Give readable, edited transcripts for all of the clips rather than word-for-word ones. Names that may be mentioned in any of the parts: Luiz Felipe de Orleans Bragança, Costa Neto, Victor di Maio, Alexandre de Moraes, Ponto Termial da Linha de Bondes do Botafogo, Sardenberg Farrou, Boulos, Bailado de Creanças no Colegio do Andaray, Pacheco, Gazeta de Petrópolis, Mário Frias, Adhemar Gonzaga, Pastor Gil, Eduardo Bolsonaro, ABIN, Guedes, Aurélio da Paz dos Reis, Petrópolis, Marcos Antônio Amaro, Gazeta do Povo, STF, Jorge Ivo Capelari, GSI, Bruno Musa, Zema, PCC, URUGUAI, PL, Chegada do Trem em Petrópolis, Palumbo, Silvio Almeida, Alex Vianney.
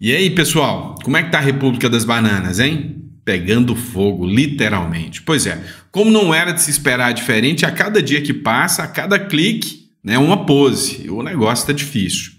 E aí, pessoal, como é que tá a República das Bananas, hein? Pegando fogo, literalmente. Pois é, como não era de se esperar diferente, a cada dia que passa, a cada clique, né, uma pose. O negócio tá difícil.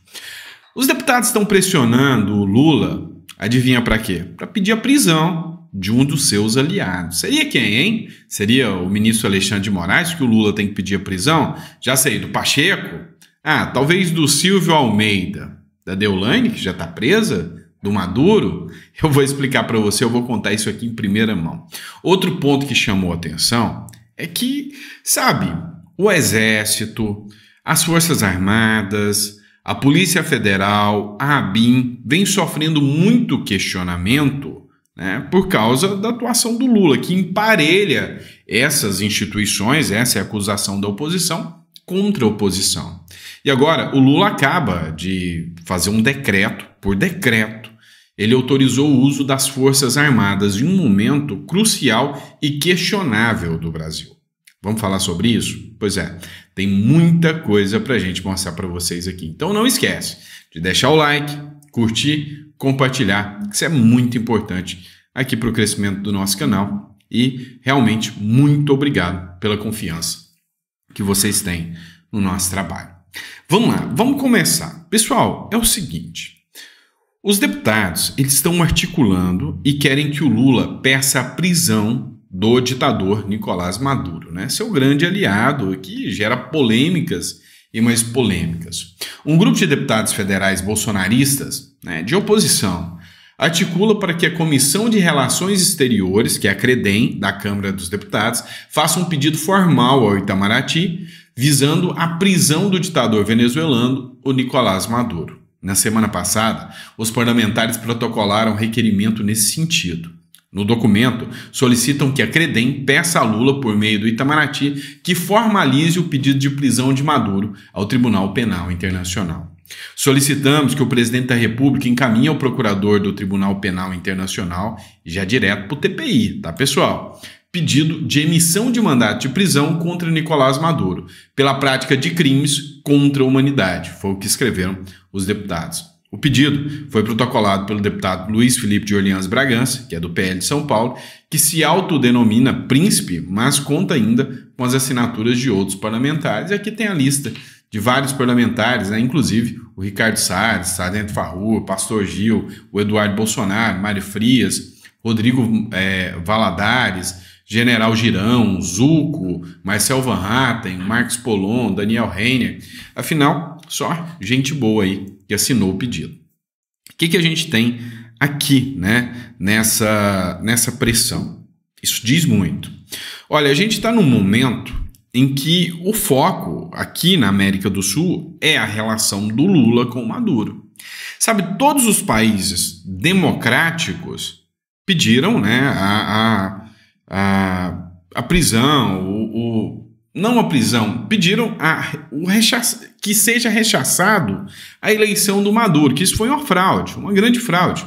Os deputados estão pressionando o Lula, adivinha para quê? Para pedir a prisão de um dos seus aliados. Seria quem, hein? Seria o ministro Alexandre de Moraes que o Lula tem que pedir a prisão? Já sei, do Pacheco? Ah, talvez do Silvio Almeida, da Deolane, que já está presa, do Maduro? Eu vou explicar para você, eu vou contar isso aqui em primeira mão. Outro ponto que chamou a atenção é que, sabe, o Exército, as Forças Armadas, a Polícia Federal, a ABIN, vem sofrendo muito questionamento, né, por causa da atuação do Lula, que emparelha essas instituições, essa é a acusação da oposição, contra a oposição. E agora, o Lula acaba de fazer um decreto, por decreto, ele autorizou o uso das Forças Armadas em um momento crucial e questionável do Brasil. Vamos falar sobre isso? Pois é, tem muita coisa para a gente mostrar para vocês aqui. Então não esquece de deixar o like, curtir, compartilhar, isso é muito importante aqui para o crescimento do nosso canal. E realmente muito obrigado pela confiança que vocês têm no nosso trabalho. Vamos lá, vamos começar. Pessoal, é o seguinte, os deputados eles estão articulando e querem que o Lula peça a prisão do ditador Nicolás Maduro, né? Seu grande aliado, que gera polêmicas e mais polêmicas. Um grupo de deputados federais bolsonaristas, né, de oposição, articula para que a Comissão de Relações Exteriores, que é a Credem, da Câmara dos Deputados, faça um pedido formal ao Itamaraty, visando a prisão do ditador venezuelano, o Nicolás Maduro. Na semana passada, os parlamentares protocolaram um requerimento nesse sentido. No documento, solicitam que a Credem peça a Lula, por meio do Itamaraty, que formalize o pedido de prisão de Maduro ao Tribunal Penal Internacional. Solicitamos que o presidente da República encaminhe ao procurador do Tribunal Penal Internacional, já direto para o TPI, tá, pessoal? Pedido de emissão de mandato de prisão contra Nicolás Maduro, pela prática de crimes contra a humanidade, foi o que escreveram os deputados. O pedido foi protocolado pelo deputado Luiz Felipe de Orleans Bragança, que é do PL de São Paulo, que se autodenomina príncipe, mas conta ainda com as assinaturas de outros parlamentares. E aqui tem a lista de vários parlamentares, né? Inclusive o Ricardo Salles, Sardenberg Farrou, Pastor Gil, o Eduardo Bolsonaro, Mário Frias, Rodrigo Valadares, General Girão, Zuco, Marcel Van Hatten, Marcos Polon, Daniel Reiner. Afinal, só gente boa aí que assinou o pedido. O que a gente tem aqui, né, nessa pressão? Isso diz muito. Olha, a gente está num momento em que o foco aqui na América do Sul é a relação do Lula com o Maduro. Sabe, todos os países democráticos pediram, né, a prisão, não a prisão, pediram que seja rechaçado a eleição do Maduro, que isso foi uma fraude, uma grande fraude.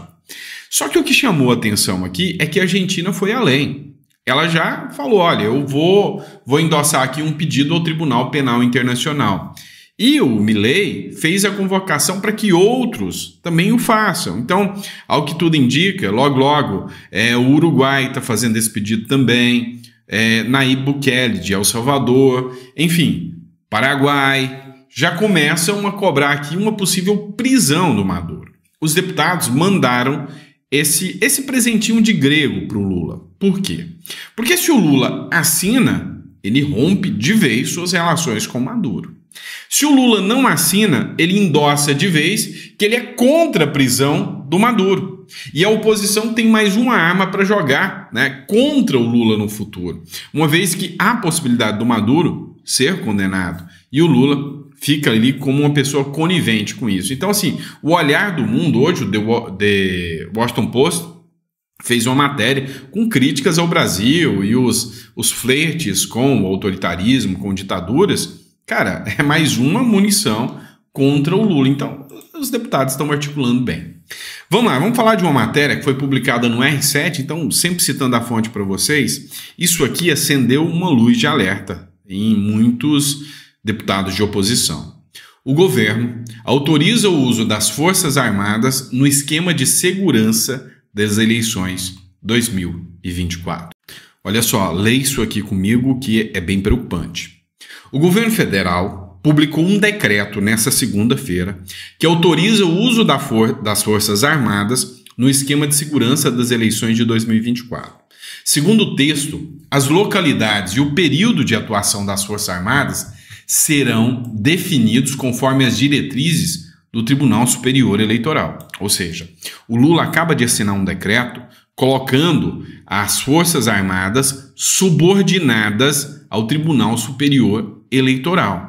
Só que o que chamou a atenção aqui é que a Argentina foi além. Ela já falou, olha, eu vou endossar aqui um pedido ao Tribunal Penal Internacional. E o Milei fez a convocação para que outros também o façam. Então, ao que tudo indica, logo, logo, o Uruguai está fazendo esse pedido também, Nayib Bukele de El Salvador, enfim, Paraguai, já começam a cobrar aqui uma possível prisão do Maduro. Os deputados mandaram esse presentinho de grego para o Lula. Por quê? Porque se o Lula assina, ele rompe de vez suas relações com o Maduro. Se o Lula não assina, ele endossa de vez que ele é contra a prisão do Maduro. E a oposição tem mais uma arma para jogar, né, contra o Lula no futuro, uma vez que há a possibilidade do Maduro ser condenado e o Lula fica ali como uma pessoa conivente com isso. Então, assim, o olhar do mundo hoje, o The Washington Post fez uma matéria com críticas ao Brasil e os flertes com o autoritarismo, com ditaduras. Cara, é mais uma munição contra o Lula. Então, os deputados estão articulando bem. Vamos lá, vamos falar de uma matéria que foi publicada no R7, então sempre citando a fonte para vocês. Isso aqui acendeu uma luz de alerta em muitos deputados de oposição. O governo autoriza o uso das Forças Armadas no esquema de segurança das eleições 2024. Olha só, leia isso aqui comigo que é bem preocupante. O governo federal publicou um decreto nessa segunda-feira que autoriza o uso das Forças Armadas no esquema de segurança das eleições de 2024. Segundo o texto, as localidades e o período de atuação das Forças Armadas serão definidos conforme as diretrizes do Tribunal Superior Eleitoral. Ou seja, o Lula acaba de assinar um decreto colocando as Forças Armadas subordinadas ao Tribunal Superior Eleitoral.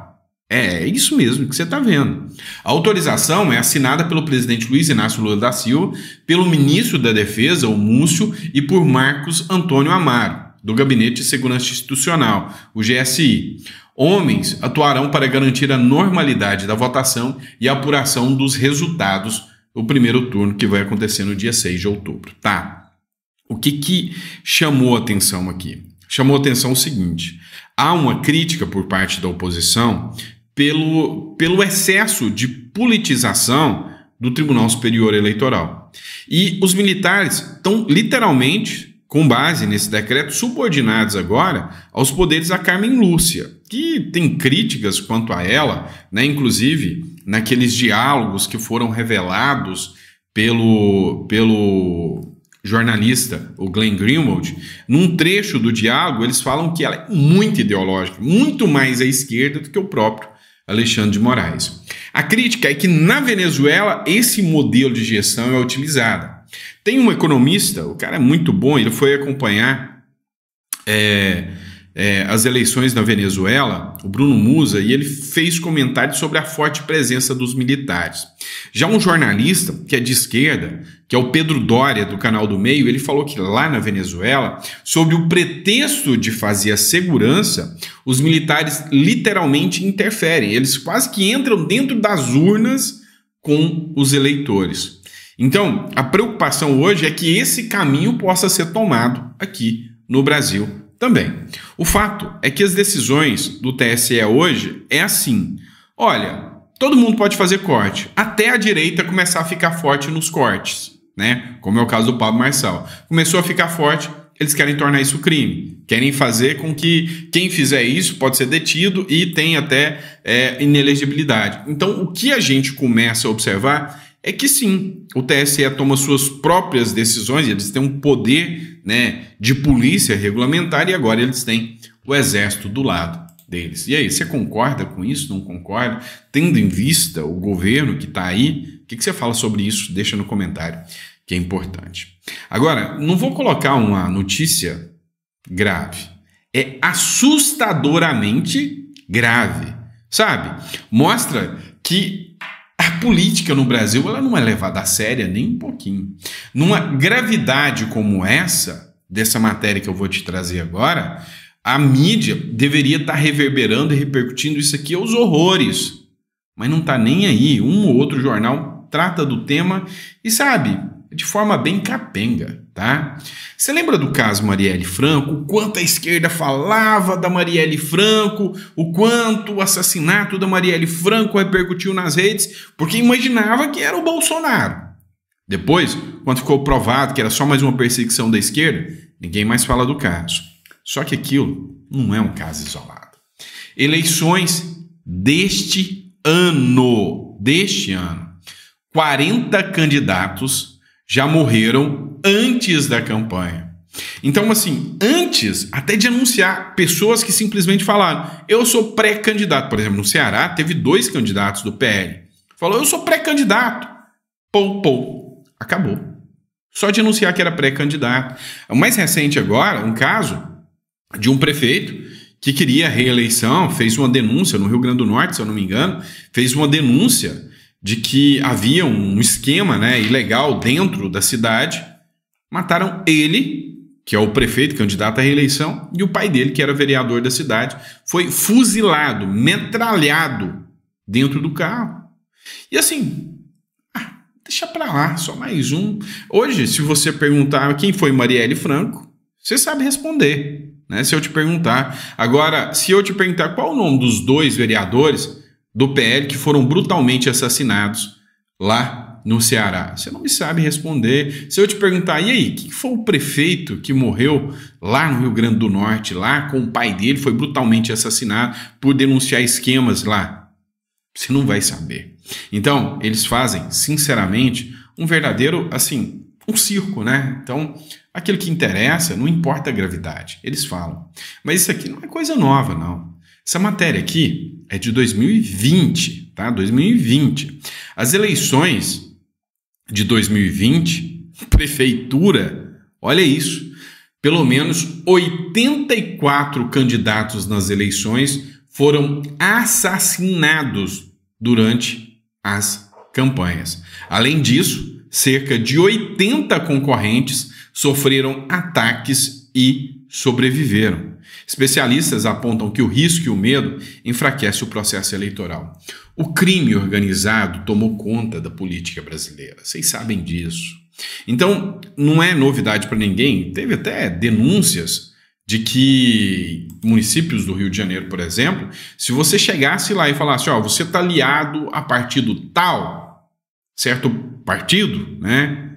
É isso mesmo que você está vendo. A autorização é assinada pelo presidente Luiz Inácio Lula da Silva, pelo ministro da Defesa, o Múcio, e por Marcos Antônio Amaro, do Gabinete de Segurança Institucional, o GSI. Homens atuarão para garantir a normalidade da votação e a apuração dos resultados do primeiro turno, que vai acontecer no dia 6 de outubro. Tá. O que chamou atenção aqui? Chamou atenção o seguinte: há uma crítica por parte da oposição pelo excesso de politização do Tribunal Superior Eleitoral. E os militares estão literalmente, com base nesse decreto, subordinados agora aos poderes da Carmen Lúcia, que tem críticas quanto a ela, né? Inclusive naqueles diálogos que foram revelados pelo jornalista, o Glenn Greenwald. Num trecho do diálogo, eles falam que ela é muito ideológica, muito mais à esquerda do que o próprio Alexandre de Moraes. A crítica é que na Venezuela esse modelo de gestão é utilizado. Tem um economista, o cara é muito bom, ele foi acompanhar as eleições na Venezuela, o Bruno Musa, e ele fez comentários sobre a forte presença dos militares. Já um jornalista, que é de esquerda, que é o Pedro Doria, do Canal do Meio, ele falou que lá na Venezuela, sob o pretexto de fazer a segurança, os militares literalmente interferem. Eles quase que entram dentro das urnas com os eleitores. Então, a preocupação hoje é que esse caminho possa ser tomado aqui no Brasil também. O fato é que as decisões do TSE hoje é assim: olha, todo mundo pode fazer corte, até a direita começar a ficar forte nos cortes, né? Como é o caso do Pablo Marçal. Começou a ficar forte, eles querem tornar isso crime, querem fazer com que quem fizer isso pode ser detido e tem até inelegibilidade. Então, o que a gente começa a observar é que sim, o TSE toma suas próprias decisões, eles têm um poder, né, de polícia regulamentar, e agora eles têm o exército do lado deles. E aí, você concorda com isso? Não concorda? Tendo em vista o governo que está aí, o que você fala sobre isso? Deixa no comentário, que é importante. Agora, não vou colocar uma notícia grave, é assustadoramente grave, sabe? Mostra que a política no Brasil, ela não é levada a sério nem um pouquinho. Numa gravidade como essa, dessa matéria que eu vou te trazer agora, a mídia deveria estar reverberando e repercutindo isso aqui aos horrores. Mas não está nem aí. Um ou outro jornal trata do tema e, sabe, de forma bem capenga, tá? Você lembra do caso Marielle Franco? O quanto a esquerda falava da Marielle Franco, o quanto o assassinato da Marielle Franco repercutiu nas redes, porque imaginava que era o Bolsonaro. Depois, quando ficou provado que era só mais uma perseguição da esquerda, ninguém mais fala do caso. Só que aquilo não é um caso isolado. Eleições deste ano, 40 candidatos já morreram antes da campanha. Então, assim, antes até de anunciar, pessoas que simplesmente falaram: eu sou pré-candidato. Por exemplo, no Ceará teve 2 candidatos do PL. Falou: eu sou pré-candidato. Pou. Acabou. Só de anunciar que era pré-candidato. O mais recente agora, um caso de um prefeito que queria reeleição, fez uma denúncia no Rio Grande do Norte, se eu não me engano, fez uma denúncia de que havia um esquema, né, ilegal dentro da cidade. Mataram ele, que é o prefeito candidato à reeleição, e o pai dele, que era vereador da cidade, foi fuzilado, metralhado dentro do carro. E assim, deixa pra lá, só mais um. Hoje, se você perguntar quem foi Marielle Franco, você sabe responder, né? Se eu te perguntar agora, se eu te perguntar qual o nome dos 2 vereadores, do PL que foram brutalmente assassinados lá no Ceará? Você não me sabe responder. Se eu te perguntar, e aí, que foi o prefeito que morreu lá no Rio Grande do Norte, lá com o pai dele, foi brutalmente assassinado por denunciar esquemas lá? Você não vai saber. Então, eles fazem, sinceramente, um verdadeiro, assim, um circo, né? Então, aquilo que interessa, não importa a gravidade, eles falam. Mas isso aqui não é coisa nova, não. Essa matéria aqui é de 2020, tá? 2020. As eleições de 2020, prefeitura, olha isso, pelo menos 84 candidatos nas eleições foram assassinados durante as campanhas. Além disso, cerca de 80 concorrentes sofreram ataques e sobreviveram. Especialistas apontam que o risco e o medo enfraquecem o processo eleitoral. O crime organizado tomou conta da política brasileira. Vocês sabem disso. Então, não é novidade para ninguém. Teve até denúncias de que municípios do Rio de Janeiro, por exemplo, se você chegasse lá e falasse, ó, você está aliado a partido tal, certo partido, né?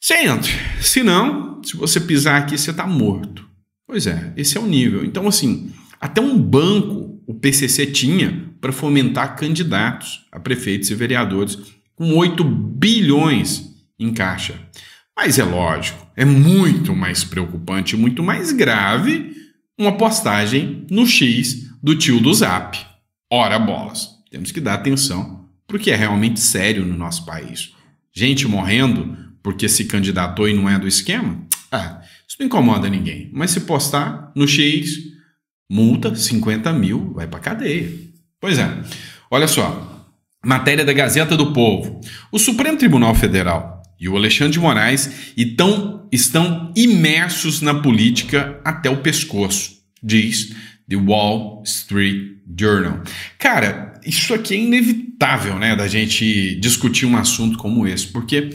Você entra. Se não, se você pisar aqui, você está morto. Pois é, esse é o nível. Então, assim, até um banco o PCC tinha para fomentar candidatos a prefeitos e vereadores com 8 bilhões em caixa. Mas é lógico, é muito mais preocupante, muito mais grave uma postagem no X do tio do Zap. Ora bolas, temos que dar atenção para o que é realmente sério no nosso país. Gente morrendo porque se candidatou e não é do esquema? Ah, isso não incomoda ninguém. Mas se postar no X, multa 50 mil, vai para cadeia. Pois é, olha só, matéria da Gazeta do Povo. O Supremo Tribunal Federal e o Alexandre de Moraes estão imersos na política até o pescoço, diz The Wall Street Journal. Cara, isso aqui é inevitável, né, da gente discutir um assunto como esse, porque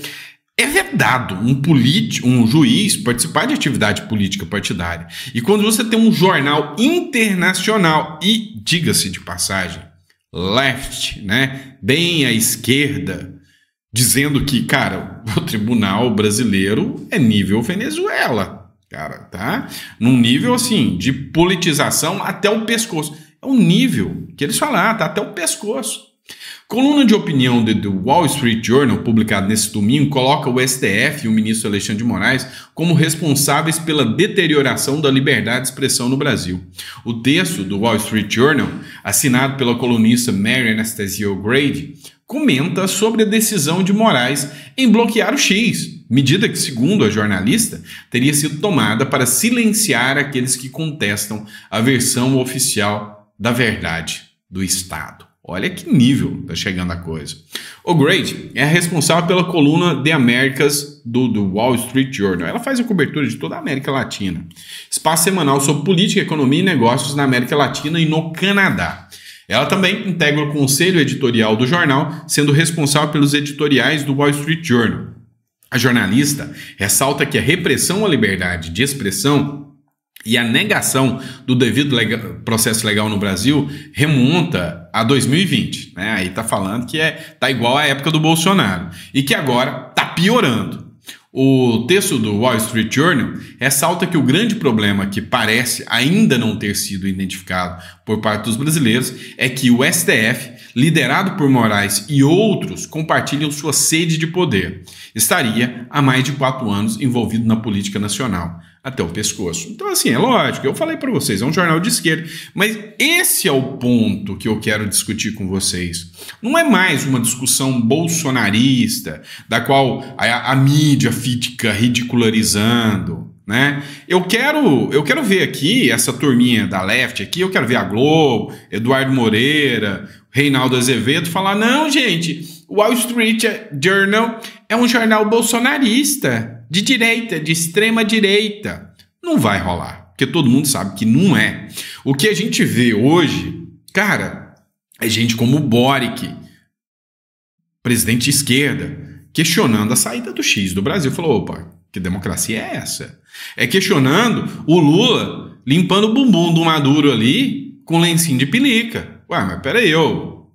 é vedado um juiz participar de atividade política partidária. E quando você tem um jornal internacional, e diga-se de passagem, left, né, bem à esquerda, dizendo que, cara, o tribunal brasileiro é nível Venezuela, cara, tá? Num nível, assim, de politização até o pescoço. É um nível que eles falaram, tá até o pescoço. Coluna de opinião do The Wall Street Journal, publicada nesse domingo, coloca o STF e o ministro Alexandre de Moraes como responsáveis pela deterioração da liberdade de expressão no Brasil. O texto do Wall Street Journal, assinado pela colunista Mary Anastasio Grady, comenta sobre a decisão de Moraes em bloquear o X, medida que, segundo a jornalista, teria sido tomada para silenciar aqueles que contestam a versão oficial da verdade do Estado. Olha que nível está chegando a coisa. O Grady é responsável pela coluna de Américas do Wall Street Journal. Ela faz a cobertura de toda a América Latina. Espaço semanal sobre política, economia e negócios na América Latina e no Canadá. Ela também integra o conselho editorial do jornal, sendo responsável pelos editoriais do Wall Street Journal. A jornalista ressalta que a repressão à liberdade de expressão e a negação do devido processo legal no Brasil remonta a 2020. Né? Aí está falando que tá igual à época do Bolsonaro e que agora está piorando. O texto do Wall Street Journal ressalta que o grande problema que parece ainda não ter sido identificado por parte dos brasileiros é que o STF, liderado por Moraes e outros, compartilham sua sede de poder. Estaria há mais de 4 anos envolvido na política nacional, até o pescoço. Então, assim, é lógico, eu falei para vocês, é um jornal de esquerda, mas esse é o ponto que eu quero discutir com vocês. Não é mais uma discussão bolsonarista, da qual a mídia fica ridicularizando, né? Eu quero ver aqui, essa turminha da left aqui, eu quero ver a Globo, Eduardo Moreira, Reinaldo Azevedo falar, não, gente, o Wall Street Journal é um jornal bolsonarista, de direita, de extrema direita. Não vai rolar, porque todo mundo sabe que não é. O que a gente vê hoje, cara, é gente como o Boric, presidente de esquerda, questionando a saída do X do Brasil. Falou, opa, que democracia é essa? É questionando o Lula limpando o bumbum do Maduro ali com lencinho de pelica. Ué, mas peraí,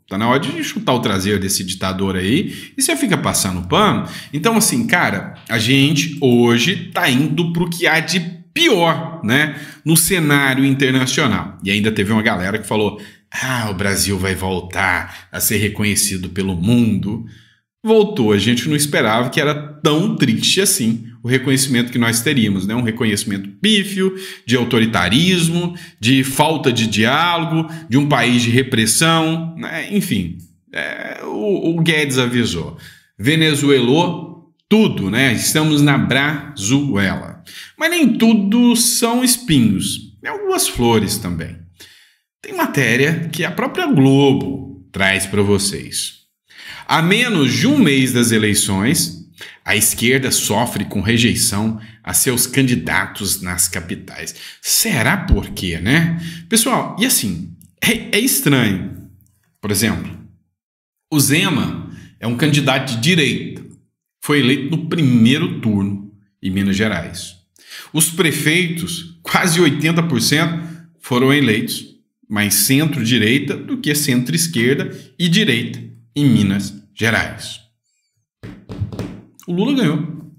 tá na hora de chutar o traseiro desse ditador aí e você fica passando pano. Então, assim, cara, a gente hoje tá indo pro que há de pior, né, no cenário internacional. E ainda teve uma galera que falou, ah, o Brasil vai voltar a ser reconhecido pelo mundo. Voltou, a gente não esperava que era tão triste assim o reconhecimento que nós teríamos, né? Um reconhecimento pífio, de autoritarismo, de falta de diálogo, de um país de repressão, né? Enfim, o Guedes avisou. Venezuelou tudo, né? Estamos na Brazuela. Mas nem tudo são espinhos, tem algumas flores também. Tem matéria que a própria Globo traz para vocês. A menos de um mês das eleições, a esquerda sofre com rejeição a seus candidatos nas capitais. Será por quê, né? Pessoal, e assim, é estranho. Por exemplo, o Zema é um candidato de direita. Foi eleito no primeiro turno em Minas Gerais. Os prefeitos, quase 80%, foram eleitos mais centro-direita do que centro-esquerda e direita em Minas Gerais. O Lula ganhou.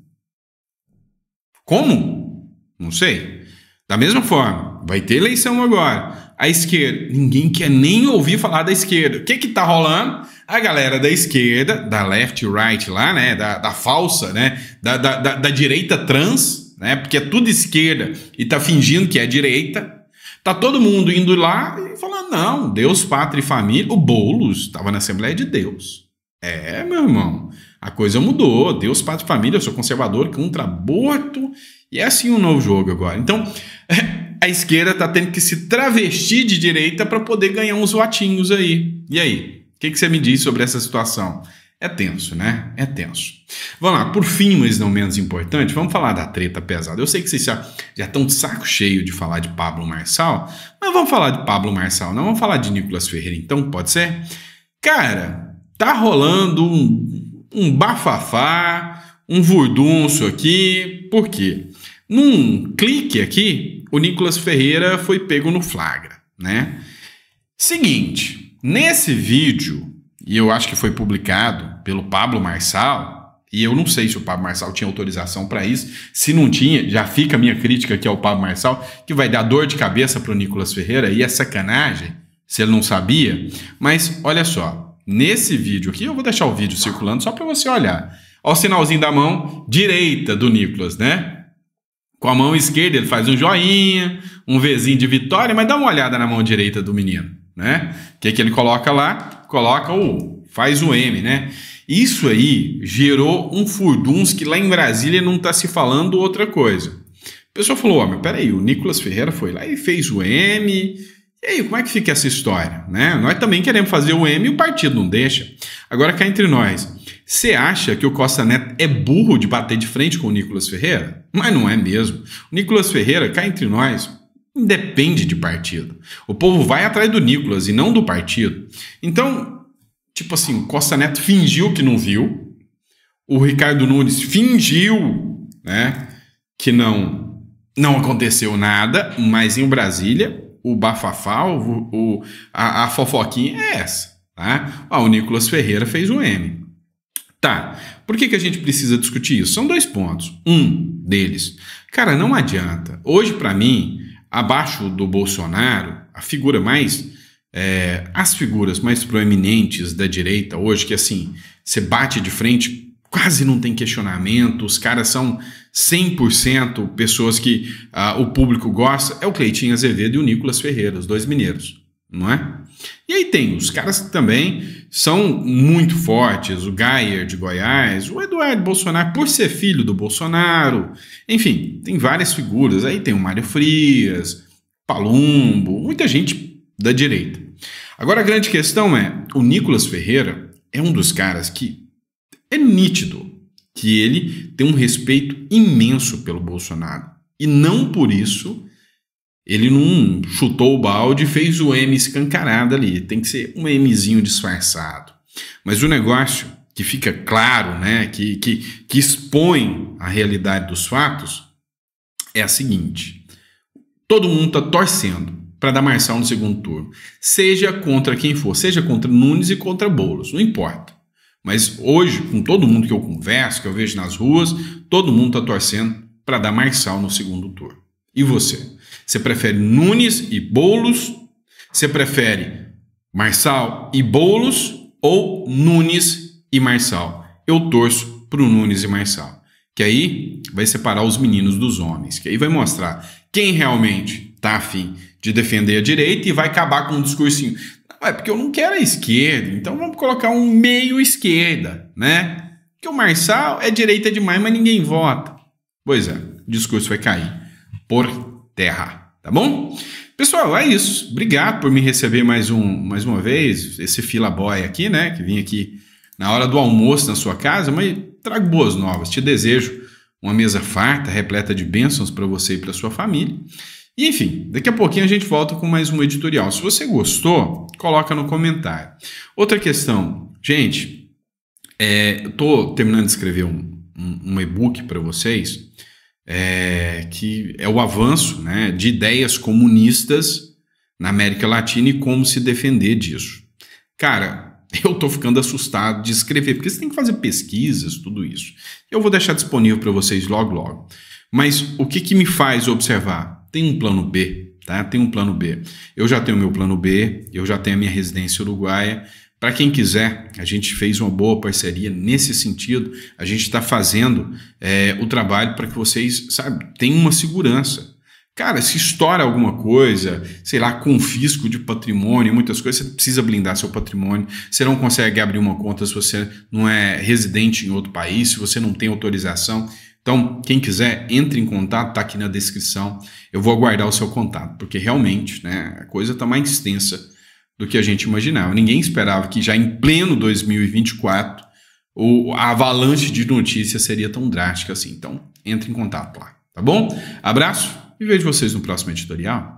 Como? Não sei. Da mesma forma, vai ter eleição agora. A esquerda, ninguém quer nem ouvir falar da esquerda. O que que tá rolando? A galera da esquerda, da left-right lá, né? Da falsa, né? Da direita trans, né? Porque é tudo esquerda e tá fingindo que é direita. Tá todo mundo indo lá e falando, não, Deus, pátria e família. O Boulos tava na Assembleia de Deus. É, meu irmão, a coisa mudou, Deus, pátria e família, eu sou conservador contra aborto, e é assim um novo jogo agora. Então, a esquerda tá tendo que se travestir de direita para poder ganhar uns votinhos aí. E aí, o que você me diz sobre essa situação? É tenso, né? É tenso. Vamos lá, por fim, mas não menos importante, vamos falar da treta pesada. Eu sei que vocês já estão de saco cheio de falar de Pablo Marçal, mas vamos falar de Pablo Marçal, não vamos falar de Nicolas Ferreira, então, pode ser? Cara, tá rolando um bafafá, um vurdunço aqui. Por quê? Num clique aqui, o Nicolas Ferreira foi pego no flagra, né? Seguinte, nesse vídeo, e eu acho que foi publicado pelo Pablo Marçal, e eu não sei se o Pablo Marçal tinha autorização para isso, se não tinha, já fica a minha crítica aqui ao Pablo Marçal, que vai dar dor de cabeça para o Nicolas Ferreira, e é sacanagem, se ele não sabia. Mas olha só, nesse vídeo aqui, eu vou deixar o vídeo circulando só para você olhar. Olha o sinalzinho da mão direita do Nicolas, né? Com a mão esquerda ele faz um joinha, um Vzinho de vitória, mas dá uma olhada na mão direita do menino, né? O que é que ele coloca lá? Coloca faz o M, né? Isso aí gerou um furdunço que lá em Brasília não está se falando outra coisa. O pessoal falou, mas peraí, o Nicolas Ferreira foi lá e fez o M... E aí, como é que fica essa história, né? Nós também queremos fazer o M e o partido não deixa. Agora, cá entre nós, você acha que o Costa Neto é burro de bater de frente com o Nicolas Ferreira? Mas não é mesmo. O Nicolas Ferreira, cá entre nós, independe de partido. O povo vai atrás do Nicolas e não do partido. Então, tipo assim, o Costa Neto fingiu que não viu. O Ricardo Nunes fingiu, né, que não aconteceu nada, mas em Brasília... O bafafá, a fofoquinha é essa, tá? Ah, o Nicolas Ferreira fez um M. Tá, por que que a gente precisa discutir isso? São dois pontos. Um deles, cara, não adianta. Hoje, para mim, abaixo do Bolsonaro, as figuras mais proeminentes da direita hoje, que assim, você bate de frente... Quase não tem questionamento, os caras são 100% pessoas que o público gosta, é o Cleitinho Azevedo e o Nicolas Ferreira, os dois mineiros, não é? E aí tem os caras que também são muito fortes, o Gayer de Goiás, o Eduardo Bolsonaro, por ser filho do Bolsonaro, enfim, tem várias figuras, aí tem o Mário Frias, Palumbo, muita gente da direita. Agora a grande questão é, o Nicolas Ferreira é um dos caras que é nítido que ele tem um respeito imenso pelo Bolsonaro. E não por isso ele não chutou o balde e fez o M escancarado ali. Tem que ser um Mzinho disfarçado. Mas o negócio que fica claro, né, que expõe a realidade dos fatos, é a seguinte. Todo mundo está torcendo para dar Marçal no segundo turno, seja contra quem for, seja contra Nunes e contra Boulos, não importa. Mas hoje, com todo mundo que eu converso, que eu vejo nas ruas, todo mundo está torcendo para dar Marçal no segundo turno. E você? Você prefere Nunes e Boulos? Você prefere Marçal e Boulos ou Nunes e Marçal? Eu torço para o Nunes e Marçal, que aí vai separar os meninos dos homens, que aí vai mostrar quem realmente está afim de defender a direita e vai acabar com um discursinho. Não, é porque eu não quero a esquerda, então vamos colocar um meio esquerda, né? Porque o Marçal é direita demais, mas ninguém vota. Pois é, o discurso vai cair por terra, tá bom? Pessoal, é isso. Obrigado por me receber mais uma vez, esse fila boy aqui, né? Que vim aqui na hora do almoço na sua casa, mas trago boas novas. Te desejo uma mesa farta, repleta de bênçãos para você e para sua família. E, enfim, daqui a pouquinho a gente volta com mais um editorial. Se você gostou, coloca no comentário. Outra questão, gente, eu estou terminando de escrever um e-book para vocês, que é o avanço, né, de ideias comunistas na América Latina e como se defender disso. Cara, eu tô ficando assustado de escrever, porque você tem que fazer pesquisas, tudo isso. Eu vou deixar disponível para vocês logo, logo. Mas o que que me faz observar? Tem um plano B, tá? Tem um plano B. Eu já tenho meu plano B, eu já tenho a minha residência uruguaia. Para quem quiser, a gente fez uma boa parceria nesse sentido. A gente está fazendo o trabalho para que vocês, sabe, tenham uma segurança. Cara, se estoura alguma coisa, sei lá, confisco de patrimônio, muitas coisas, você precisa blindar seu patrimônio, você não consegue abrir uma conta se você não é residente em outro país, se você não tem autorização. Então, quem quiser, entre em contato, tá aqui na descrição, eu vou aguardar o seu contato, porque realmente, né, a coisa tá mais extensa do que a gente imaginava. Ninguém esperava que já em pleno 2024 a avalanche de notícias seria tão drástica assim. Então, entre em contato lá, tá bom? Abraço! E vejo vocês no próximo editorial.